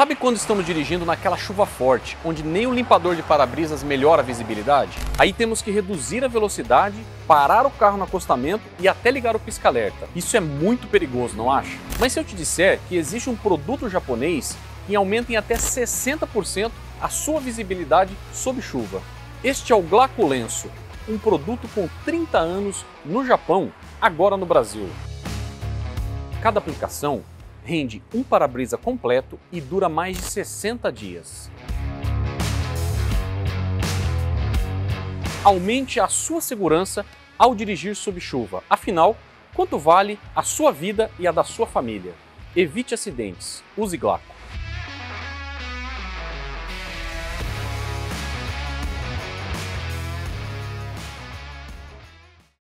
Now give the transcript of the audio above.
Sabe quando estamos dirigindo naquela chuva forte, onde nem o limpador de para-brisas melhora a visibilidade? Aí temos que reduzir a velocidade, parar o carro no acostamento e até ligar o pisca-alerta. Isso é muito perigoso, não acha? Mas se eu te disser que existe um produto japonês que aumenta em até 60% a sua visibilidade sob chuva. Este é o Glaco Lenço, um produto com 30 anos no Japão, agora no Brasil. Cada aplicação rende um para-brisa completo e dura mais de 60 dias. Aumente a sua segurança ao dirigir sob chuva. Afinal, quanto vale a sua vida e a da sua família? Evite acidentes. Use Glaco.